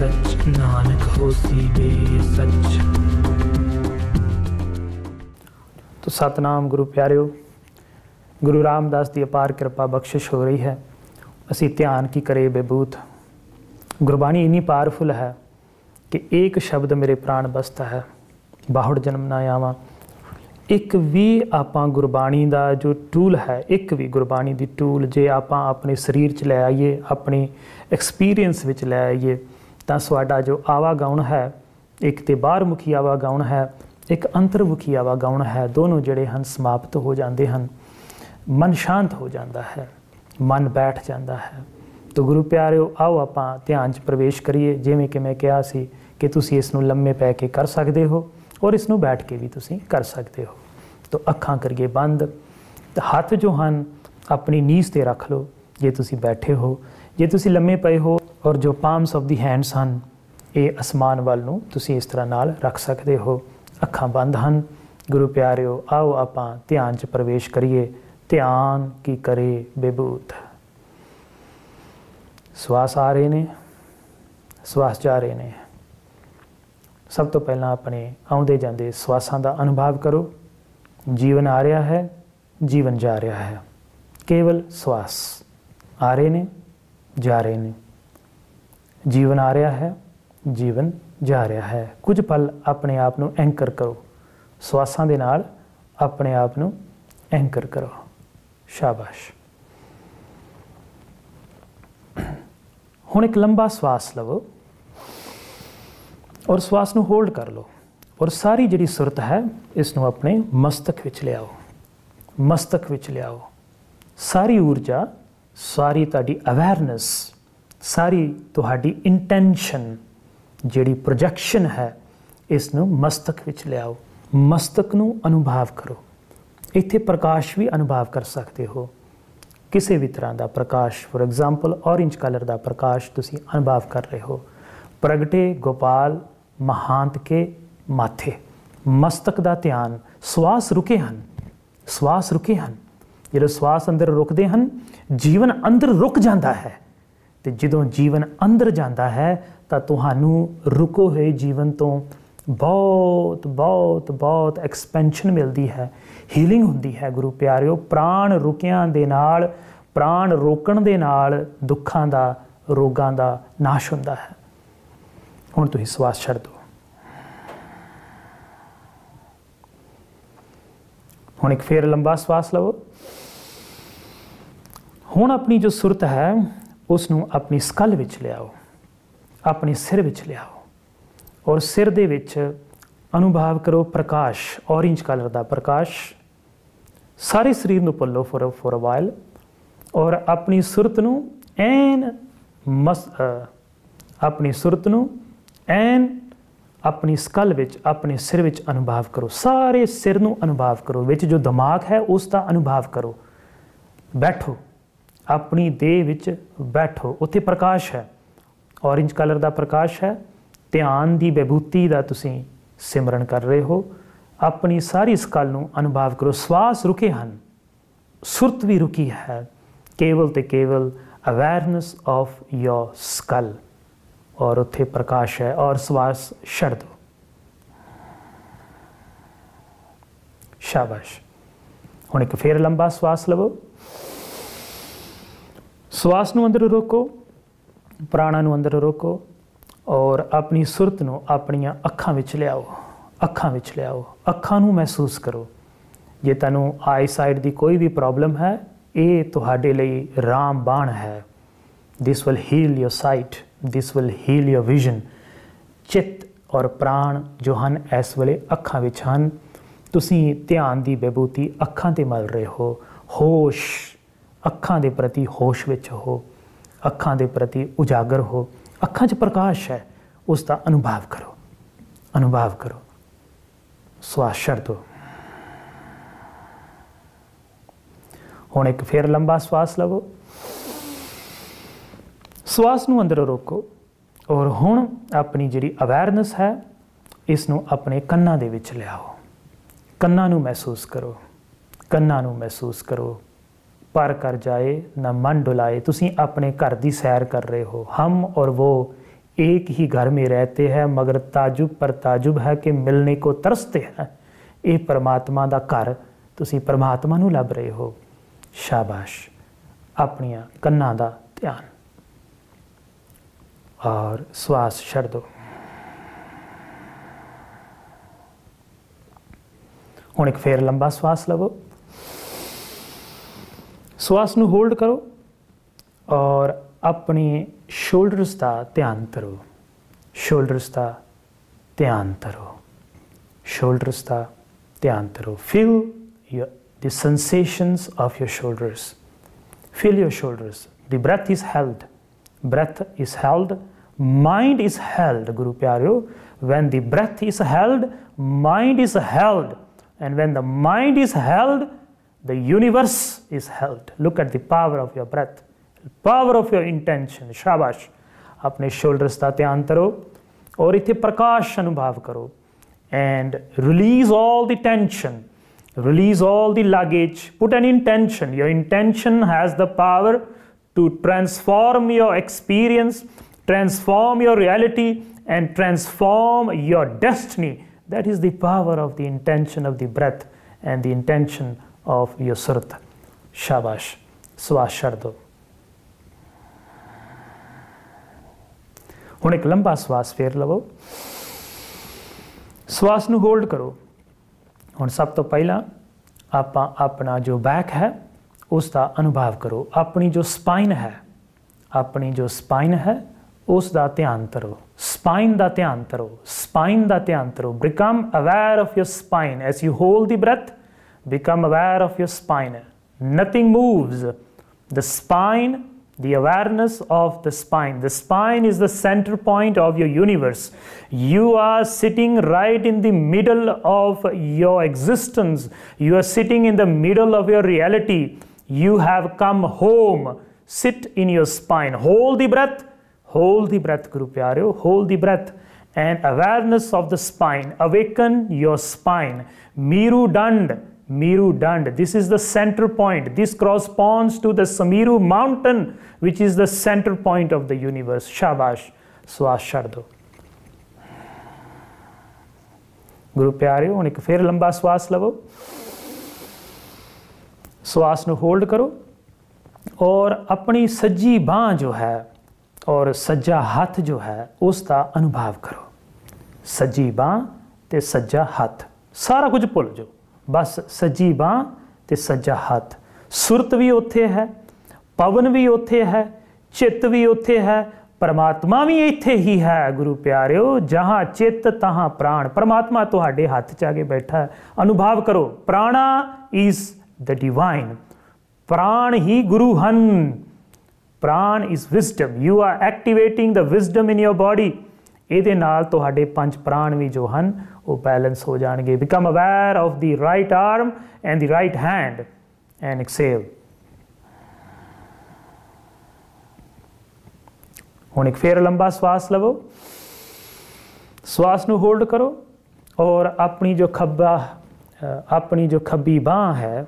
सच नानक होसी बे सच। तो सतनाम गुरु प्यारियो, गुरु रामदास की अपार कृपा बख्शिश हो रही है। असी ध्यान की करे बेबूत। गुरबाणी इन्नी पावरफुल है कि एक शब्द मेरे प्राण बसता है, बाहुड़ जन्म ना आवा। एक भी आपां गुरबाणी दा जो टूल है, एक भी गुरबाणी दी टूल जे आपां अपने शरीर च लै आईए, अपने एक्सपीरियंस विच लै आईए, तां साडा जो आवागमन है, एक ते बाहरमुखी आवागमन है, एक अंतरमुखी आवागमन है, दोनों जड़े हन समाप्त हो जाते हैं। मन शांत हो जाता है, मन बैठ जाता है। तो गुरु प्यारिओ, आओ आपां ध्यान च प्रवेश करिए। जिवें कि मैं कहा सी कि तुसीं इस नूं लंमे पै के कर सकते हो और इस नूं बैठ के भी तुसीं कर सकते हो। तो अखां करिए बंद, तो हाथ जो हैं अपनी नीज ते रख लो जे तुसीं बैठे हो, जे तुसीं लंमे पए हो। और जो पाम्स ऑफ दी हैंड्स हैं ये आसमान वाल नूं तुसीं इस तरह नाल रख सकते हो। अखां बंद हैं। गुरु प्यारिओ, आओ आपां ध्यान च प्रवेश करिए। ध्यान की करे बेबूत। श्वास आ रहे ने, श्वास जा रहे ने। सब तो पहला अपने आउंदे जांदे श्वासां दा अनुभव करो। जीवन आ रहा है, जीवन जा रहा है। केवल श्वास आ रहे ने, जा रहे ने। जीवन आ रहा है, जीवन जा रहा है। कुछ पल अपने आप नूं एंकर करो, श्वासां दे नाल अपने आप नूं एंकर करो। शाबाश। हुण एक लंबा श्वास लवो और श्वास नूं होल्ड कर लो और सारी जिहड़ी सुरत है इस नूं अपने मस्तक विच लियाओ, मस्तक विच लियाओ। सारी ऊर्जा, सारी तुहाडी अवेयरनेस, सारी तुहाडी इंटेंशन जिहड़ी प्रोजेक्शन है इस नूं मस्तक विच लियाओ। मस्तक नूं अनुभव करो। इत्थे प्रकाश भी अनुभव कर सकते हो, किसी भी तरह का प्रकाश। फॉर एग्जाम्पल ऑरेंज कलर का प्रकाश तुसीं अनुभव कर रहे हो। प्रगटे गोपाल महांत के माथे। मस्तक का ध्यान। श्वास रुके हैं, श्वास रुके हैं। जो श्वास अंदर रुकते हैं जीवन अंदर रुक जाता है। तो जदों जीवन अंदर जाता है तो तुहानू रुको हुए जीवन तो बहुत बहुत बहुत एक्सपेंशन मिलती है, हीलिंग होंदी है। गुरु प्यारिओ, प्राण रुकिया दे नाल, प्राण रोकण दे नाल दुखां दा, रोगां दा नाश होंदा है। हुण तुसीं श्वास छड्ड दो। हुण एक फेर लंबा श्वास लवो। हुण अपनी जो सुरत है उसनूं अपनी सकल विच लियाओ, अपने सिर विच लियाओ और सिर दे विच अनुभव करो प्रकाश, ऑरेंज कलर का प्रकाश। सारे शरीर नूं पल्लो फॉर अ वाइल और अपनी सुरत नूं एन अपनी सुरत नूं एन अपनी सकल विच, अपने सिर विच अनुभव करो। सारे सिर नूं अनुभव करो, विच जो दिमाग है उसका अनुभव करो। बैठो, अपनी देह विच बैठो। उत्थे प्रकाश है, ऑरेंज कलर का प्रकाश है। ध्यान की विभूति का तुसीं सिमरन कर रहे हो। अपनी सारी सकल नूं अनुभव करो। श्वास रुके हैं, सुरत भी रुकी है। केवल तो केवल अवेयरनेस ऑफ योर सकल और उत्थे प्रकाश है। और श्वास छड़ दो। शाबाश। हुण एक फेर लंबा श्वास लवो। श्वास नूं अंदर रोको, प्राणां नूं अंदर रोको और अपनी सुरत नूं अपनियां अखां विच लियाओ, अखां विच लियाओ। अखां नूं महसूस करो। जे तुहानूं आई साइट दी कोई भी प्रॉब्लम है ये तुहाडे लई रामबाण है। This will heal your sight, this will heal your vision. चित्त और प्राण जो हैं इस वेले अखां विच हैं। तुसीं ध्यान दी विभूति अखां ते मल रहे हो। होश, अखां दे प्रति होश विच हो, अखां दे प्रति उजागर हो। अखां च प्रकाश है, उसका अनुभव करो, अनुभव करो। श्वास छड्ड दो। हुण एक फेर लंबा श्वास लवो। श्वास नूं अंदर रोको और हुण अपनी जिहड़ी अवेयरनेस है इसनूं अपने कन्नां दे विच लियाओ। कन्नां नूं महसूस करो, कन्नां नूं महसूस करो। पर कर जाए ना मन डुलाए। तुसीं अपने घर की सैर कर रहे हो। हम और वो एक ही घर में रहते हैं मगर ताजुब पर ताजुब है कि मिलने को तरसते हैं। ये परमात्मा का घर तुसीं परमात्मा नूं लभ रहे हो। शाबाश, अपनियां कन्नां दा ध्यान और श्वास छड़ दो। हुण एक फेर लंबा श्वास लवो, श्वास नूं होल्ड करो और अपने शोल्डर्स का ध्यान करो, शोल्डर्स का ध्यान करो, शोल्डर्स का ध्यान करो। Feel your the sensations of your shoulders, feel your shoulders. The breath is held, breath is held, mind is held. गुरु प्यारो, when the breath is held mind is held, and when the mind is held the universe is held. Look at the power of your breath, power of your intention. शाबाश, अपने shoulders का ध्यान करो और इतने प्रकाश अनुभव करो। And release all the tension, release all the luggage, put an intention. Your intention has the power to transform your experience, transform your reality and transform your destiny. That is the power of the intention of the breath and the intention of your सुरत। शाबाश, श्वास छोड़ दो। हुण एक लंबा श्वास फेर लवो, श्वास नू होल्ड करो। हुण सब तो पहला आपां अपना जो बैक है उसका अनुभव करो, अपनी जो स्पाइन है, अपनी जो स्पाइन है उसका ध्यान करो, स्पाइन का ध्यान करो, स्पाइन का ध्यान करो। Become aware of your spine as you hold the breath, become aware of your spine. Nothing moves the spine, the awareness of the spine. The spine is the center point of your universe. You are sitting right in the middle of your existence. You are sitting in the middle of your reality. You have come home. Sit in your spine. Hold the breath. Hold the breath, Guru Pyareo. Hold the breath. And awareness of the spine. Awaken your spine. Meru Dand. Meru Dand. This is the center point. This corresponds to the Samiru mountain, which is the center point of the universe. Shabash, Swaas Shardo. Guru Pyareo, उन्हें एक फिर लंबा श्वास लवो, श्वास को hold करो और अपनी सज्जी बांह जो है और सज्जा हाथ जो है उसका अनुभव करो। सज्जी बांह ते सज्जा हाथ, सारा कुछ भुल जाओ, बस सज्जी बांह ते सज्जा हाथ। सुरत भी उत्थे है, पवन भी उत्थे है, चित्त भी उत्थे है, परमात्मा भी इत्थे ही है। गुरु प्यारिओ, जहाँ चित्त तहाँ प्राण। परमात्मा तुहाडे हथ च आके बैठा है, अनुभव करो। प्राणा इज द डिवाइन, प्राण ही गुरु हन, प्राण is wisdom. You are activating the wisdom in your body. ਇਹਦੇ ਨਾਲ ਤੁਹਾਡੇ ਪੰਜ ਪ੍ਰਾਣ ਵੀ ਜੋ ਹਨ ਉਹ ਬੈਲੈਂਸ ਹੋ ਜਾਣਗੇ। Become aware of the right arm and the right hand and ਐਕਸੇਲ। ਹੁਣ ਇੱਕ ਫੇਰ ਲੰਬਾ ਸਵਾਸ ਲਵੋ, ਸਵਾਸ ਨੂੰ ਹੋਲਡ ਕਰੋ ਔਰ ਆਪਣੀ ਜੋ ਖੱਬੀ ਬਾਹ ਹੈ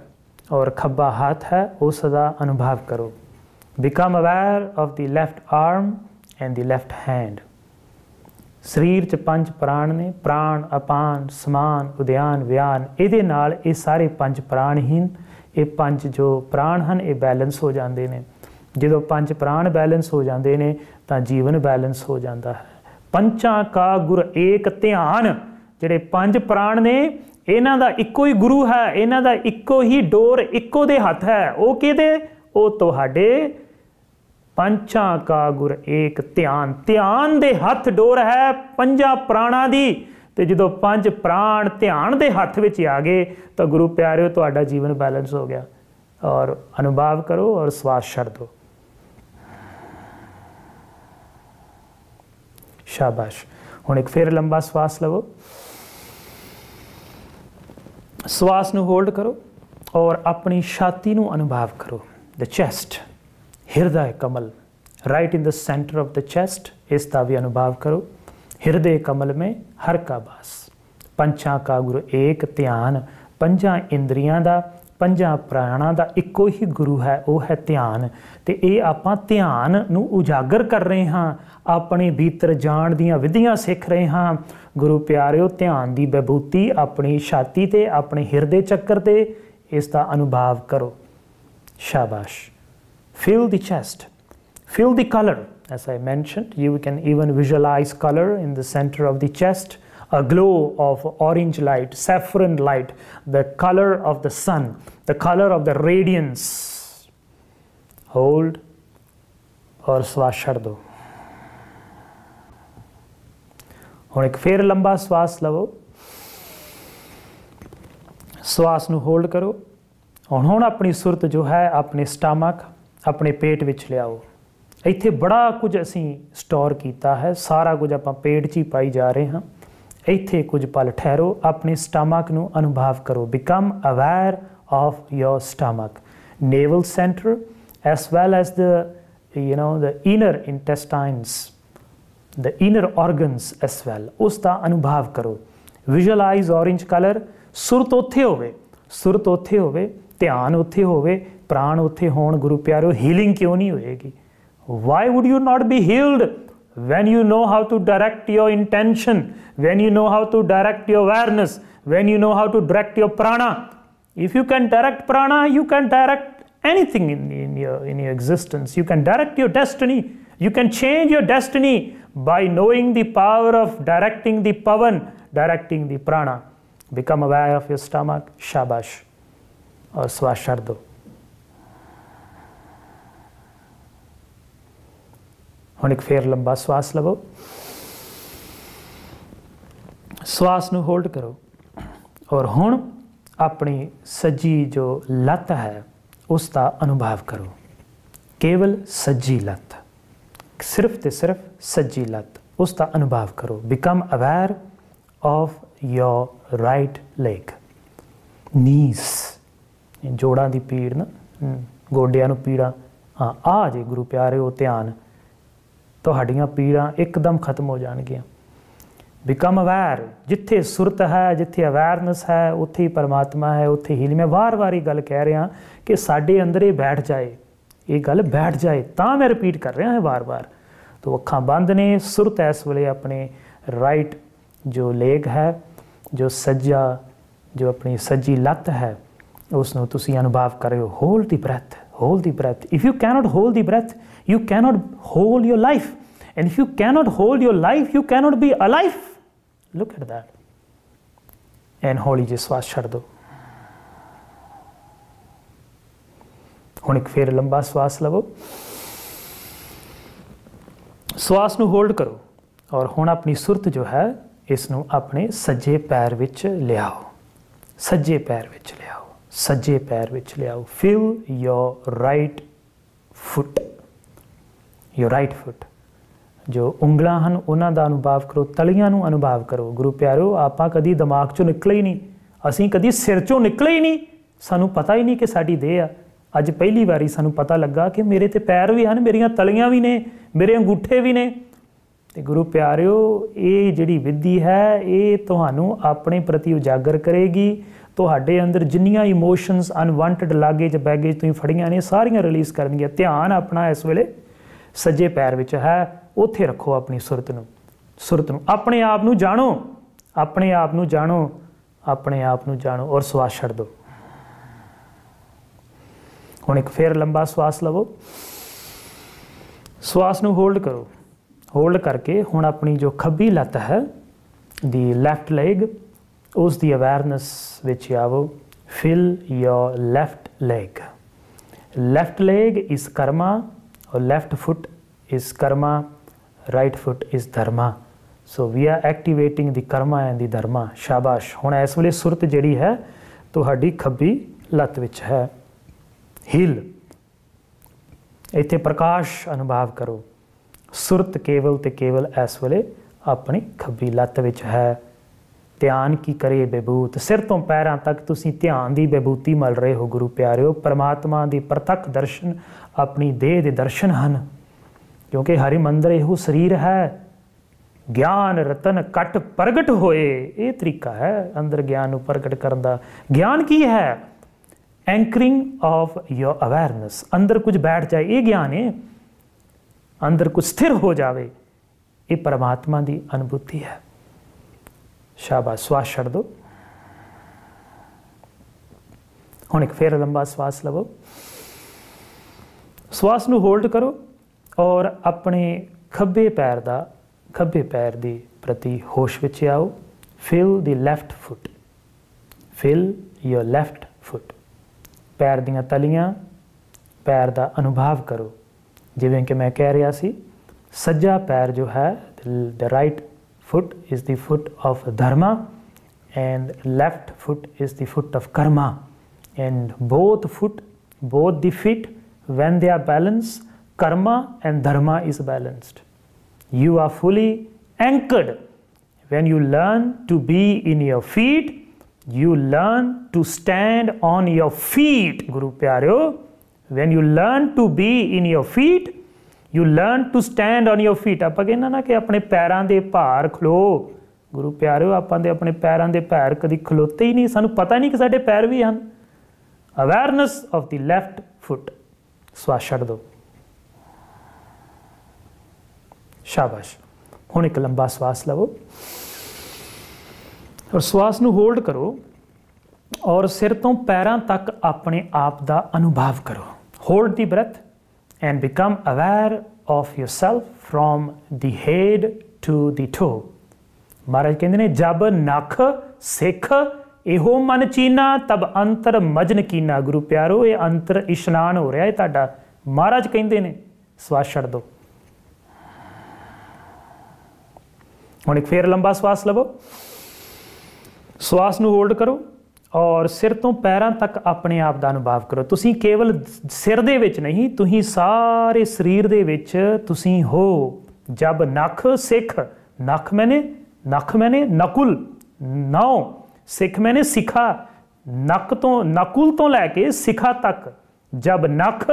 ਔਰ ਖੱਬਾ ਹੱਥ ਹੈ ਉਸ ਦਾ ਅਨੁਭਵ ਕਰੋ। Become aware of the left arm and the left hand. शरीर च पंच प्राण ने, प्राण अपान समान उद्यान व्यान। ये नाल ये सारे पंच प्राणहीन, ये पंच जो प्राण हैं ये बैलेंस हो जाते हैं। जो पंच प्राण बैलेंस हो जाते हैं तो जीवन बैलेंस हो जाता है। पंचा का गुर एक ध्यान, जिहड़े पंच प्राण ने इन्हां दा इक्को ही गुरु है, इन्हां दा इक्को ही डोर, इक्को दे हथ है। वो किहदे? वो तुहाडे पंचा का गुर एक ध्यान। ध्यान दे हथ डोर है पंजा प्राणा दी, तो जो पंज प्राण ध्यान दे हथ में आ गए तो गुरु प्यारिओ तुहाडा जीवन बैलेंस हो गया। और अनुभव करो और श्वास छड़ दो। शाबाश, हुण एक फिर लंबा श्वास लवो, श्वास नू होल्ड करो और अपनी छाती नू अनुभव करो। द चैस्ट, हृदय कमल, right in the centre of the chest, इसका भी अनुभव करो। हृदय कमल में हर का वास, पंचा का गुरु एक ध्यान, पंजा इंद्रियां दा पंजां प्राणां दा इक्को ही गुरु है, वह है ध्यान। तो ये आपां ध्यान नूं उजागर कर रहे हाँ, अपने भीतर जाण दीआं विधियां सीख रहे हाँ। गुरु प्यारिओ, ध्यान की विभूति अपनी छाती ते अपने हिरदे चक्कर ते इसका अनुभव करो। शाबाश। Feel the chest, feel the color. As I mentioned, you can even visualize color in the center of the chest. A glow of orange light, saffron light, the color of the sun, the color of the radiance. Hold और श्वास छड़ दो। और एक फिर लंबा श्वास लवो, श्वास नू होल्ड करो। और हुण अपनी सुरत जो है अपने स्टामक, अपने पेट विच लियाओ। इत्थे बड़ा कुछ असीं स्टोर कीता है, सारा कुछ आपां पेट 'च ही पाई जा रहे हां। इत्थे कुछ पल ठहरो, अपने स्टामक नू अनुभव करो। Become aware of your stomach, navel centre as well as the inner intestines, the inner organs as well. उसका अनुभव करो। Visualise orange colour. सुरत उत्थे होवे, सुरत उत्थे होवे, ध्यान उत्थे होवे, प्राण उत्थे होण। गुरु प्यारो, हीलिंग क्यों नहीं होएगी? Why would you not be healed when you know how to direct your intention, when you know how to direct your awareness, when you know how to direct your prana. If you can direct prana, you can direct anything in your existence. You can direct your destiny. You can change your destiny by knowing the power of directing the pavan, directing the prana. Become aware of your stomach. Shabash. Aur swash chhod do. हुण एक फिर लंबा श्वास लवो, श्वास नू hold करो। और हुण अपनी सज्जी जो लत्त है उसका अनुभव करो। केवल सज्जी लत्त, सिर्फ तो सिर्फ सज्जी लत्त, उसका अनुभव करो। Become aware of your right leg, knees, जोड़ां दी पीड़ ना, गोडियां नू पीड़ा। हाँ, आ जे गुरु प्यारे हो ध्यान, तो हड्डियाँ पीड़ा एकदम खत्म हो जाएंगियाँ। बिकम अवेयर, जिथे सुरत है, जिथे अवेयरनेस है, उत्थे ही परमात्मा है, उत्थे ही। मैं बार बार ये गल कह रहा कि साढ़े अंदर ये बैठ जाए, ये गल बैठ जाए, तां मैं रिपीट कर रहा है बार बार। तो अखा बंद ने, सुरत इस वेले अपने राइट जो लेग है, जो सज्जा, जो अपनी सज्जी लत्त है, उसनूं तुसीं अनुभव कर रहे हो। Hold the breath, hold the breath. If you cannot hold the breath, you cannot hold your life, and if you cannot hold your life, you cannot be alive. Look at that. And holy ji swaas chhad do. Hun ek phir lamba swaas lavo, swaas nu hold karo. Aur hun apni surat jo hai is nu apne sajje pair vich liao, sajje pair vich liao, सज्जे पैर विच लियाओ। Feel your right foot, your right foot. जो उंगलां हन उन्हां दा अनुभव करो, तलियां नूं अनुभव करो। गुरु प्यारो, आपां कदी दिमाग चों निकले ही नहीं, असीं कदी सिर चों निकले ही नहीं, सानूं पता ही नहीं कि साडी देह आ। अज पहली वारी सानूं पता लगा कि मेरे ते पैर भी हन, मेरियां तलियां भी ने, मेरे अंगूठे भी ने। ते गुरु प्यारो, ये जिहड़ी विधि है ये तुहानूं अपने प्रति उजागर करेगी। तो हमारे अंदर जिन्नियां इमोशनस, अनवांटेड लागेज, बैगेज तुसीं फड़ियां ने, सारियां रिलीज करनगीआं। ध्यान अपना इस वेले सज्जे पैर विच है, उत्थे रखो अपनी सुरत नूं, सुरत नूं। अपने आप नूं जाणो, अपने आप नूं जाणो, अपने आप नूं जाणो। और श्वास छड़ दो। हुण एक फिर लंबा श्वास लवो, श्वास नूं होल्ड करो। होल्ड करके हुण अपनी जो खब्बी लत्त है, दी लैफ्ट लेग, उस दी अवेयरनेस विच आवो। Feel your left leg, left leg is karma, और left foot is karma, right foot is dharma. So we are activating the karma and the dharma. शाबाश। हुण इस वेले सुरत जिहड़ी है तुहाडी खब्बी लत्त विच है। हील, इत्थे प्रकाश अनुभव करो। सुरत केवल ते केवल इस वेले अपनी खब्बी लत्त विच है। ध्यान की करे विभूत, सिर तो पैरों तक तुसी ध्यान की विभूति मल रहे हो। गुरु प्यारिओ, परमात्मा के प्रत्यक्ष दर्शन अपनी देह के दर्शन हैं, क्योंकि हरि मंदिर यो शरीर है। ज्ञान रतन कट प्रगट होए, ये तरीका है अंदर ज्ञान प्रगट करन दा। ज्ञान की है? Anchoring of your awareness. अंदर कुछ बैठ जाए, ये ज्ञान है, अंदर कुछ स्थिर हो जावे, ये परमात्मा की अनुभूति है। शाबाश, श्वास छोड़ दो। हुण एक फेर लंबा श्वास लवो, श्वास नू होल्ड करो और अपने खब्बे पैर दे प्रति होश विच आओ। Feel the left foot, feel your left foot. पैर दियां तलियां, पैर दा अनुभव करो। जिवें कि मैं कह रहा सी, सज्जा पैर जो है, the right foot is the foot of dharma and left foot is the foot of karma, and both the feet when they are balance, karma and dharma is balanced. You are fully anchored when you learn to be in your feet, you learn to stand on your feet, Guru Pyareo. When you learn to be in your feet, you learn to stand on your feet. आप कहना ना कि अपने पैरां दे भार खलो। Guru Pyareo, आपां दे अपने पैरां दे भार कदी खलोते ही नहीं, सानू पता नहीं कि साडे पैर भी हन। Awareness of the left foot. श्वास छड़ दो। शाबाश। हुण एक लंबा श्वास लवो और श्वास नू होल्ड करो और सिर तो पैरों तक अपने आप का अनुभव करो। Hold the breath and become aware of your self from the head to the toe. महाराज कहते हैं, जब नख सिख एहो मन चीना तब अंतर मजन कीना। गुरु प्यारो, ये अंतर इशनान हो रहा है ताड़ा। महाराज कहते हैं, श्वास छड़ दो। हुण एक फेर लंबा श्वास लवो, श्वास नू होल्ड करो और सिर तो पैरों तक अपने आप का अनुभव करो। तुसीं केवल सिर दे विच नहीं, तुसीं सारे शरीर दे विच तुसीं हो। जब नख सिख, नख मैने नकुल, नौ सिख मैने सिखा, नक तो नकुल तो लैके सिखा तक। जब नख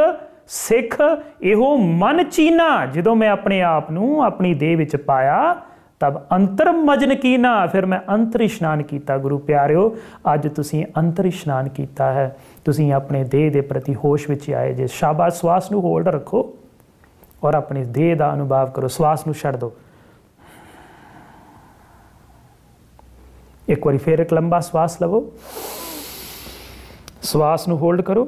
सिख एहो मन चीना, जदों मैं अपने आप नू अपनी देह विच पाया तब अंतर मजन कीना, फिर मैं अंतर इशनान किया। गुरु प्यारिओ, अज तुसीं अंतर इशनान किया है, तुसीं अपने देह दे प्रति होश विच आए जे। शाबाश, श्वास नू होल्ड रखो और अपने देह दा अनुभव करो। श्वास नू छड़ दो। एक बार फिर एक लंबा श्वास लवो, श्वास नू होल्ड करो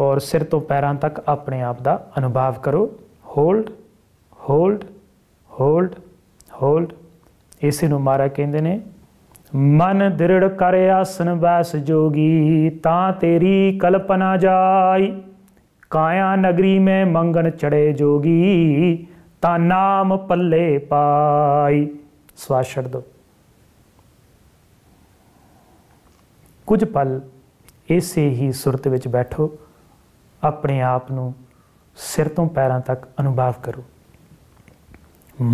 और सिर तो पैरों तक अपने आप दा अनुभव करो। Hold hold hold hold. इसे महाराज कहते हैं, मन दृढ़ कर आसन बैस जोगी, ता तेरी कल्पना जाई, काया नगरी में मंगन चढ़े जोगी, ता नाम पल्ले पाई। श्वास छड़ दो। कुछ पल ऐसे ही सुरत विच बैठो, अपने आप नू सिर तो पैरों तक अनुभव करो।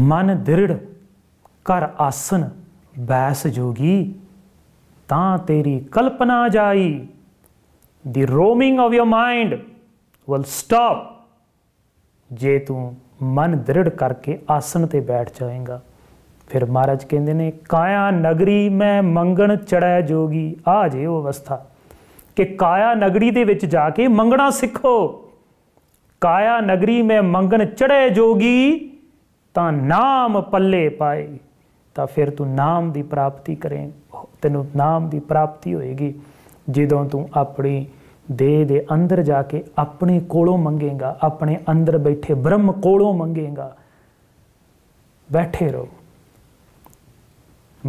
मन दृढ़ कर आसन बैस जोगी, ता तेरी कल्पना जाई, the roaming of your mind will stop. जे तू मन दृढ़ करके आसन ते बैठ जाएगा, फिर महाराज कहते हैं, काया नगरी में मंगण चढ़ै जोगी। आ जे वो अवस्था कि काया नगरी दे विच जाके मंगना सीखो। काया नगरी में मंगण चढ़ै जोगी, ता नाम पल्ले पाए। तो फिर तू नाम की प्राप्ति करें, तेनों नाम की प्राप्ति होएगी जदों तू अपनी देह दे अंदर जाके अपने कोलों मंगेगा, अपने अंदर बैठे ब्रह्म कोलों मंगेगा। बैठे रहो।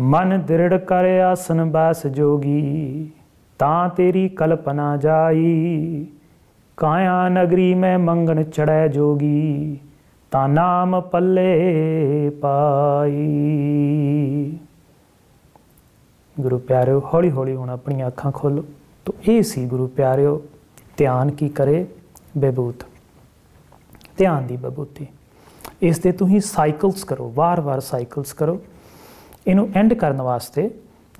मन दृढ़ कर आसन बैस जोगी, ता तेरी कल्पना जाई, काया नगरी में मंगन चढ़ै जोगी, ता नाम पल्ले पाई। गुरु प्यारिओ, हौली हौली हुण अपनी अखां खोलो। तो ये सी गुरु प्यारिओ ध्यान की करे बेबूत, ध्यान की बबूती। इस दे तुसीं साइकल्स करो, वार वार साइकल्स करो। इनू एंड करने वास्ते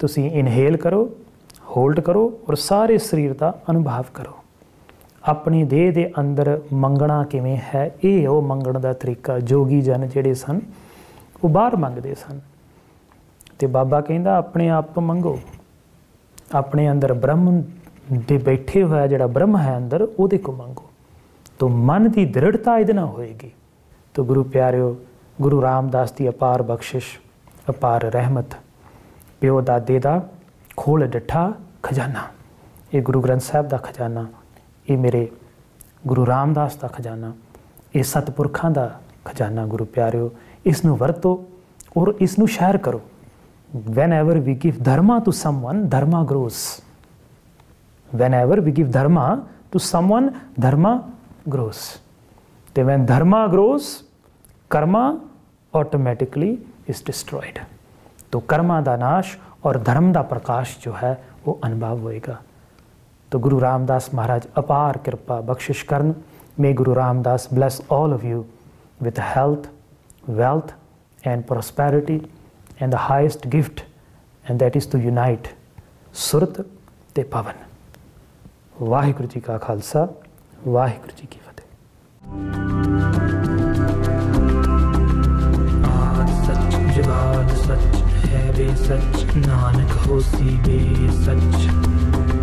तुसीं इनहेल करो, होल्ड करो और सारे शरीर का अनुभव करो। अपनी देह दे अंदर मंगना किवें है, ये वो मंगण का तरीका। जोगी जन जिहड़े सन वो बाहर मंगदे सन, तो बाबा कहंदा अपने आप तो मंगो। अपने अंदर ब्रह्म भी बैठे हुआ जो ब्रह्म है अंदर वो को मंगो, तो मन की दृढ़ता इहदे नाल होएगी। तो गुरु प्यारिओ, गुरु रामदास की अपार बख्शिश, अपार रहमत, प्यो दादे दा खोल डठा खजाना, ये गुरु ग्रंथ साहब का खजाना, ये मेरे गुरु रामदास का खजाना, ये सतपुरखों का खजाना गुरु प्यारिओ। इसनू वरतो और इसनू शेयर करो। Whenever we give dharma to someone, dharma grows. Whenever we give dharma to someone, dharma grows. So when dharma grows, karma automatically is destroyed. तो कर्मा दा नाश और धर्म दा प्रकाश जो है वो अनुभव होएगा। तो गुरु रामदास महाराज अपार कृपा बख्शिश करन। May Guru Ramdas bless all of you with health, wealth and prosperity and the highest gift, and that is to unite Surat te Pavan. Vaheguru Ji ka Khalsa, Vaheguru Ji ki Fateh। सच है वे सच, नानक होसी वे सच।